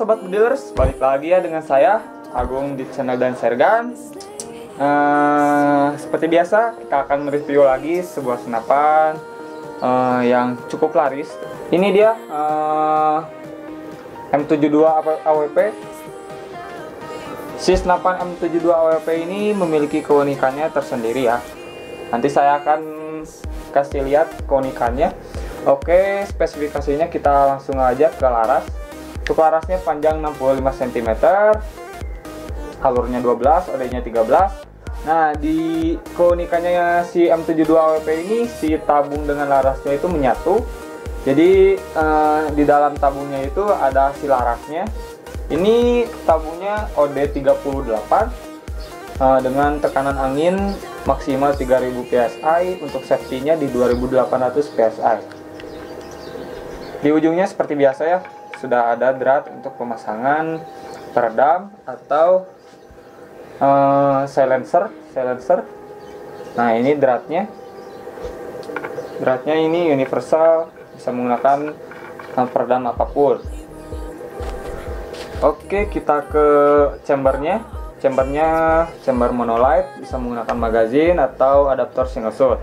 Sobat Bedilers, balik lagi ya dengan saya Agung di channel Dans Airgun. Seperti biasa kita akan mereview lagi sebuah senapan yang cukup laris. Ini dia M72 AWP. Si senapan M72 AWP ini memiliki keunikannya tersendiri ya. Nanti saya akan kasih lihat keunikannya. Oke, spesifikasinya kita langsung aja ke laras. Untuk larasnya panjang 65 cm, alurnya 12, odenya 13. Nah, di keunikannya si M72 AWP ini, si tabung dengan larasnya itu menyatu. Jadi di dalam tabungnya itu ada si larasnya. Ini tabungnya OD 38, dengan tekanan angin maksimal 3000 psi, untuk safety-nya di 2800 psi. Di ujungnya seperti biasa ya, sudah ada drat untuk pemasangan peredam atau silencer. Nah, ini dratnya ini universal, bisa menggunakan peredam apapun. Oke, kita ke chamber monolight, bisa menggunakan magazin atau adaptor single shot.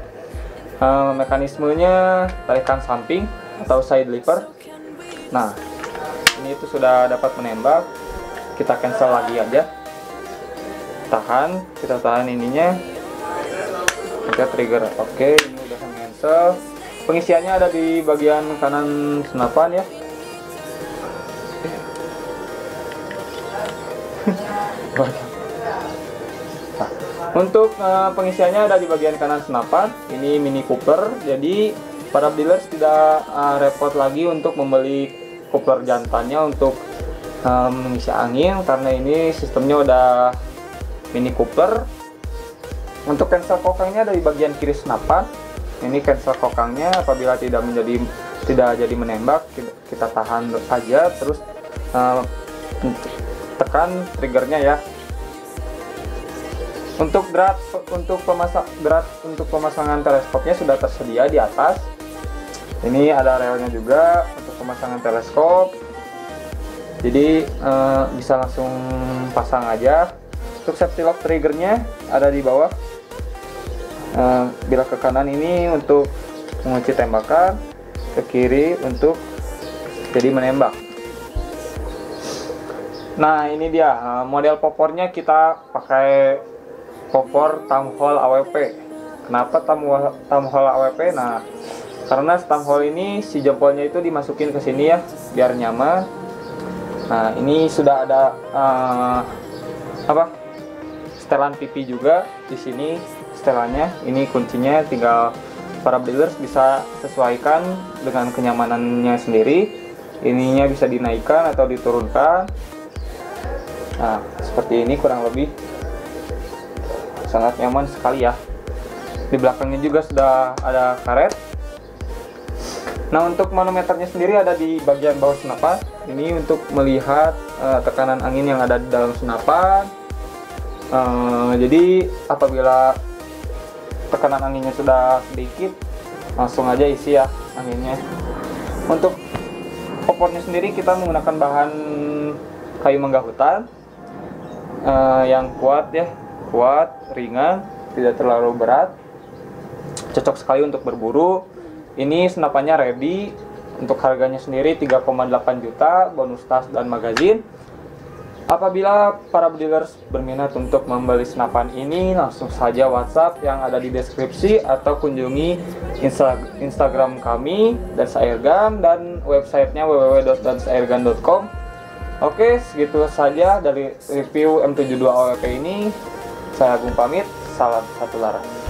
Mekanismenya tarikan samping atau side lever. Nah, ini itu sudah dapat menembak. Kita cancel lagi aja, tahan, kita tahan ininya, kita trigger. Oke, ini udah cancel. Pengisiannya ada di bagian kanan senapan ya. Nah, untuk pengisiannya ada di bagian kanan senapan. Ini Mini Cooper, jadi para dealers tidak repot lagi untuk membeli kopler jantannya untuk mengisi angin, karena ini sistemnya udah Mini Cooper. Untuk cancel kokangnya dari bagian kiri senapan. Ini cancel kokangnya, apabila tidak jadi menembak, kita tahan aja, terus tekan triggernya ya. Untuk pemasangan teleskopnya sudah tersedia di atas. Ini ada relnya juga untuk pemasangan teleskop, jadi bisa langsung pasang aja. Untuk safety lock triggernya ada di bawah. Bila ke kanan ini untuk mengunci tembakan, ke kiri untuk jadi menembak. Nah, ini dia model popornya. Kita pakai popor Tamhol AWP. Kenapa Tamhol AWP? Nah, karena stamhole ini si jempolnya itu dimasukin ke sini ya, biar nyaman. Nah, ini sudah ada setelan pipi juga di sini, setelannya. Ini kuncinya, tinggal para dealers bisa sesuaikan dengan kenyamanannya sendiri. Ininya bisa dinaikkan atau diturunkan. Nah, seperti ini kurang lebih. Sangat nyaman sekali ya. Di belakangnya juga sudah ada karet. Nah, untuk manometernya sendiri ada di bagian bawah senapan. Ini untuk melihat tekanan angin yang ada di dalam senapan. Jadi apabila tekanan anginnya sudah sedikit, langsung aja isi ya anginnya. Untuk popornya sendiri kita menggunakan bahan kayu mangga hutan yang kuat ya, ringan, tidak terlalu berat, cocok sekali untuk berburu. Ini senapannya ready. Untuk harganya sendiri 3,8 juta, bonus tas dan magazin. Apabila para dealers berminat untuk membeli senapan ini, langsung saja WhatsApp yang ada di deskripsi atau kunjungi Instagram kami Dans Airgun dan websitenya www.dansairgun.com. Oke, segitu saja dari review M72 AWP ini. Saya Agung pamit. Salam satu laras.